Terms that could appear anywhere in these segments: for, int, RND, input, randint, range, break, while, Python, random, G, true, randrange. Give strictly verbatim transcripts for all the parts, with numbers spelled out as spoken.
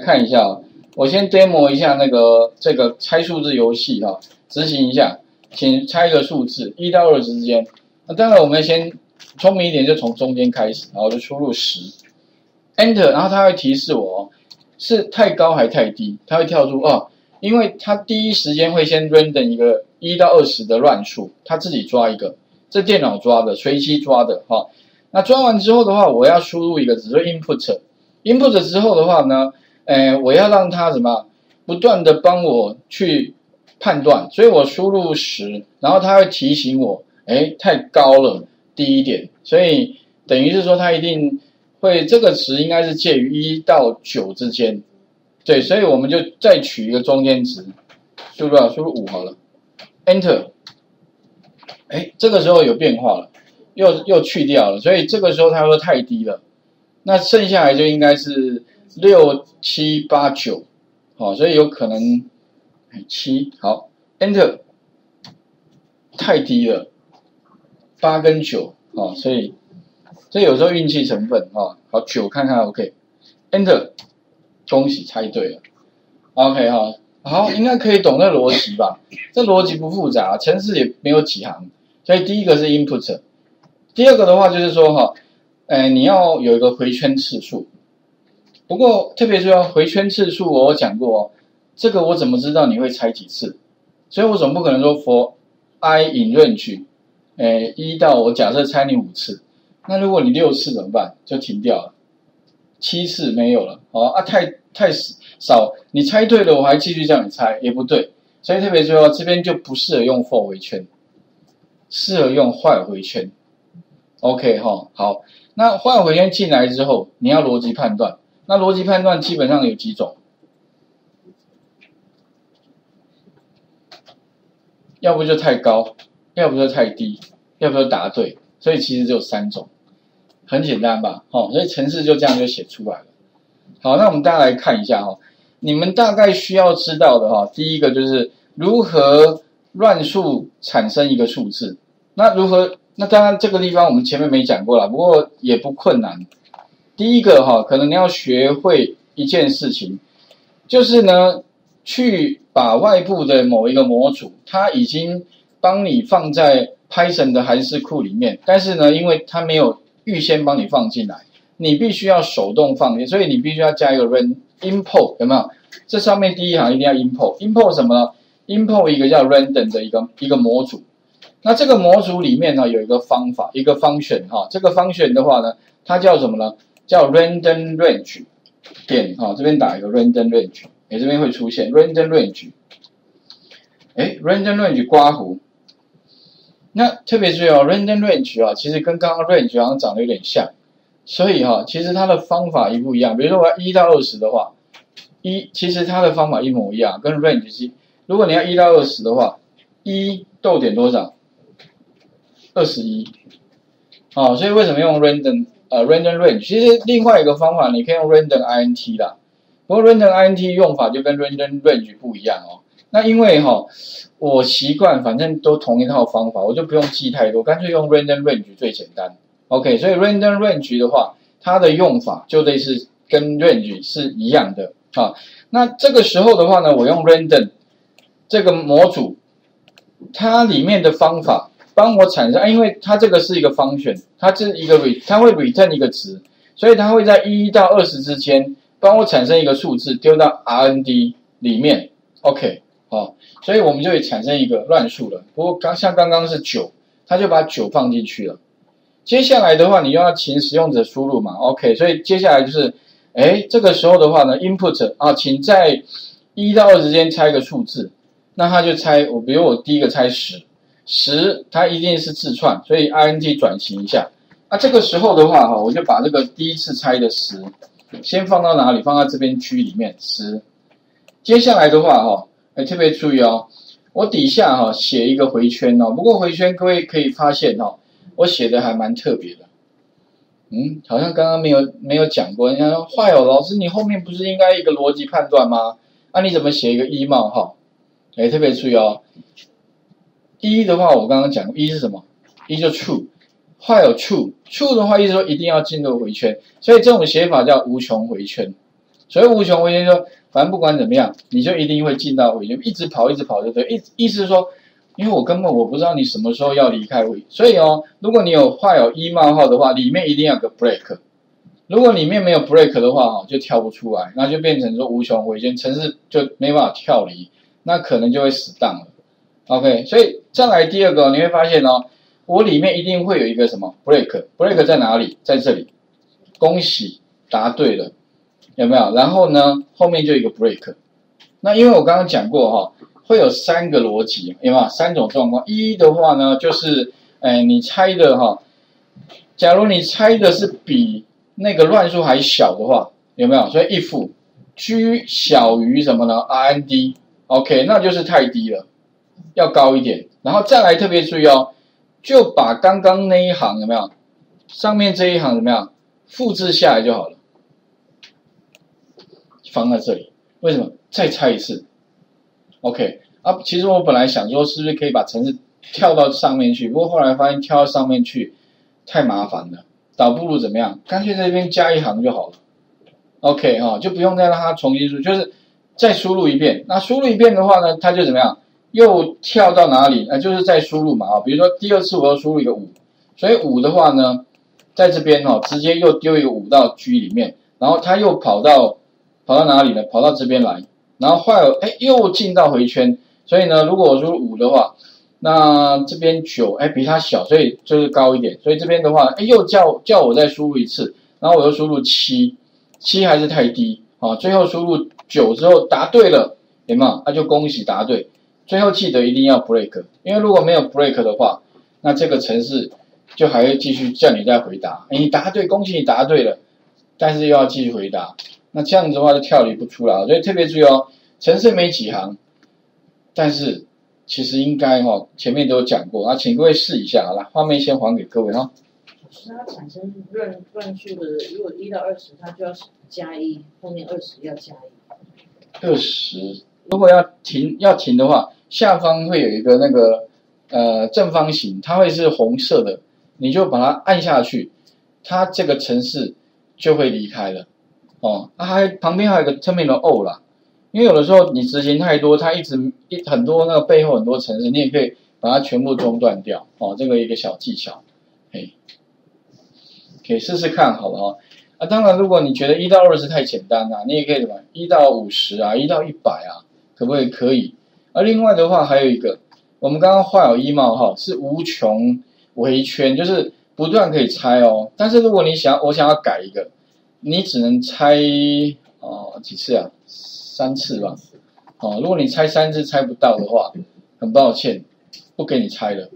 看一下，我先 demo 一下那个这个猜数字游戏哈，执行一下，请猜一个数字， 一到二十之间。那当然我们先聪明一点，就从中间开始，然后就输入十 ，enter， 然后它会提示我是太高还太低，它会跳出哦，因为它第一时间会先 random 一个一到二十的乱数，它自己抓一个，这电脑抓的，随机抓的哈、哦。那抓完之后的话，我要输入一个，只是 input，input input 之后的话呢？ 哎，我要让它什么不断的帮我去判断，所以我输入十，然后它会提醒我，哎，太高了，低一点，所以等于是说它一定会这个值应该是介于一到九之间，对，所以我们就再取一个中间值，输入输入五好了 ，Enter， 哎，这个时候有变化了，又又去掉了，所以这个时候它说太低了，那剩下来就应该是。 六七八九，好，所以有可能七好 ，Enter， 太低了，八跟九，好，所以所以有时候运气成分啊，好九看看 ，OK，Enter，、OK、恭喜猜对了 ，OK 哈，好，应该可以懂这逻辑吧？这逻辑不复杂，程式也没有几行，所以第一个是 input， 第二个的话就是说哈，哎、呃，你要有一个回圈次数。 不过，特别是要回圈次数，我有讲过哦。这个我怎么知道你会猜几次？所以我总不可能说 for i in range， 诶，一到我假设猜你五次，那如果你六次怎么办？就停掉了，七次没有了，哦啊，太太少，你猜对了我还继续叫你猜也不对，所以特别是哦，这边就不适合用 for 回圈，适合用while回圈。OK 哈、哦，好，那while回圈进来之后，你要逻辑判断。 那逻辑判断基本上有几种，要不就太高，要不就太低，要不就答对，所以其实只有三种，很简单吧？哦，所以程式就这样就写出来了。好，那我们大家来看一下哈、哦，你们大概需要知道的哈、哦，第一个就是如何乱数产生一个数字。那如何？那当然这个地方我们前面没讲过啦，不过也不困难。 第一个哈，可能你要学会一件事情，就是呢，去把外部的某一个模组，它已经帮你放在 Python 的函式库里面，但是呢，因为它没有预先帮你放进来，你必须要手动放进，所以你必须要加一个 rand import 有没有？这上面第一行一定要 import import 什么呢 ？import 一个叫 random 的一个一个模组。 那这个模组里面呢，有一个方法，一个function哈，这个function的话呢，它叫什么呢？叫 random range 点哈，这边打一个 random range， 哎，这边会出现 random range， 哎 ，random range 刮胡。那特别注意哦 ，random range 啊，其实跟刚刚 range 好像长得有点像，所以哈、啊，其实它的方法一不一样。比如说我要一到二十的话，一其实它的方法一模一样，跟 range 是，如果你要一到二十的话，一逗点多少？ 二十一，哦，所以为什么用 random 呃 random range？ 其实另外一个方法，你可以用 random int 啦。不过 random int 用法就跟 random range 不一样哦。那因为哈、哦，我习惯反正都同一套方法，我就不用记太多，干脆用 random range 最简单。OK， 所以 random range 的话，它的用法就类似跟 range 是一样的啊。那这个时候的话呢，我用 random 这个模组，它里面的方法。 帮我产生、啊，因为它这个是一个function，它是一个 re， 它会 return 一个值，所以它会在一到二十之间帮我产生一个数字，丢到 R N D 里面 ，OK， 哦，所以我们就会产生一个乱数了。不过刚像刚刚是九，它就把九放进去了。接下来的话，你要请使用者输入嘛 ，OK， 所以接下来就是，哎，这个时候的话呢 ，input 啊，请在一到二十之间猜一个数字，那它就猜我，比如我第一个猜十。 十，它一定是自串，所以 int 转型一下。那、啊、这个时候的话，哈，我就把这个第一次猜的十，先放到哪里？放到这边区里面十。接下来的话，哈，哎，特别注意哦，我底下哈写一个回圈哦。不过回圈各位可以发现哦，我写的还蛮特别的。嗯，好像刚刚没有没有讲过。人家说坏哦，老师你后面不是应该一个逻辑判断吗？那、啊、你怎么写一个一冒号？哎，特别注意哦。 一的话，我刚刚讲过，一是什么？一就 true， while true，true 的话意思说一定要进入回圈，所以这种写法叫无穷回圈。所以无穷回圈说，反正不管怎么样，你就一定会进到回圈，一直跑，一直跑就对。意意思是说，因为我根本我不知道你什么时候要离开回圈，所以哦，如果你有画有一冒号的话，里面一定要有个 break。 如果里面没有 break 的话，哈，就跳不出来，那就变成说无穷回圈，程式就没办法跳离，那可能就会死档了。OK， 所以再来第二个，你会发现哦，我里面一定会有一个什么 break，break 在哪里？在这里。恭喜答对了，有没有？然后呢，后面就一个 break。那因为我刚刚讲过哈，会有三个逻辑，有没有？三种状况。一的话呢，就是，哎，你猜的哈，假如你猜的是比 那个乱数还小的话，有没有？所以 if g 小于什么呢 ？R N D，OK， 那就是太低了，要高一点。然后再来特别注意哦，就把刚刚那一行有没有？上面这一行怎么样？复制下来就好了，放在这里。为什么？再猜一次 ，OK 啊？其实我本来想说，是不是可以把程式跳到上面去？不过后来发现跳到上面去太麻烦了。 倒不如怎么样？干脆在这边加一行就好了。OK 哈、哦，就不用再让它重新输，就是再输入一遍。那输入一遍的话呢，它就怎么样？又跳到哪里？呃，就是再输入嘛啊、哦。比如说第二次我要输入一个五，所以五的话呢，在这边哈、哦，直接又丢一个五到 G 里面，然后它又跑到跑到哪里呢？跑到这边来，然后坏了，哎，又进到回圈。所以呢，如果我输入五的话， 那这边九哎比它小，所以就是高一点，所以这边的话，哎又叫叫我再输入一次，然后我又输入七，七还是太低啊，最后输入九之后答对了，有没有？那、啊、就恭喜答对。最后记得一定要 break， 因为如果没有 break 的话，那这个程式就还会继续叫你再回答，哎你答对，恭喜你答对了，但是又要继续回答，那这样子的话就跳离不出来，所以特别注意哦，程式没几行，但是 其实应该哈，前面都有讲过啊，请各位试一下好了，画面先还给各位哈。那它产生乱乱序的，如果一到二十，它就要加一，后面二十要加一。二十，如果要停要停的话，下方会有一个那个呃正方形，它会是红色的，你就把它按下去，它这个程式就会离开了。哦，啊、还旁边还有一个侧面的 O 啦。 因为有的时候你执行太多，它一直一很多那个背后很多程式，你也可以把它全部中断掉哦。这个一个小技巧，嘿，可以试试看好了哦。啊，当然如果你觉得一到二十太简单啦、啊，你也可以怎么一到五十啊，一到一百啊，可不可以？可以。而另外的话还有一个，我们刚刚画有一冒号是无穷回圈，就是不断可以拆哦。但是如果你想我想要改一个，你只能拆哦几次啊？ 三次吧，哦，如果你猜三次猜不到的话，很抱歉，不给你猜了。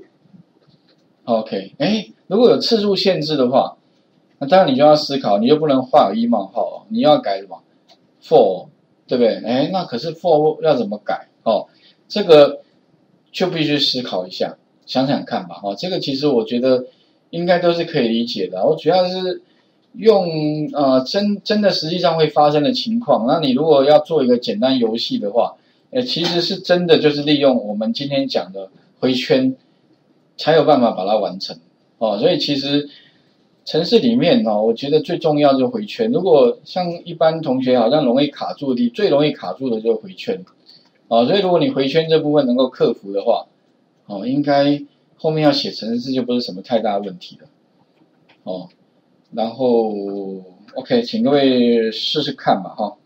OK， 哎，如果有次数限制的话，那当然你就要思考，你就不能画有一冒号，你要改什么 ？for， 对不对？哎，那可是 for 要怎么改？哦，这个就必须思考一下，想想看吧。哦，这个其实我觉得应该都是可以理解的。我主要是 用呃真真的实际上会发生的情况，那你如果要做一个简单游戏的话，呃其实是真的就是利用我们今天讲的回圈，才有办法把它完成哦。所以其实程式里面哦，我觉得最重要就是回圈。如果像一般同学好像容易卡住的，最容易卡住的就是回圈哦。所以如果你回圈这部分能够克服的话，哦应该后面要写程式就不是什么太大的问题了哦。 然后 ，OK， 请各位试试看吧，哈。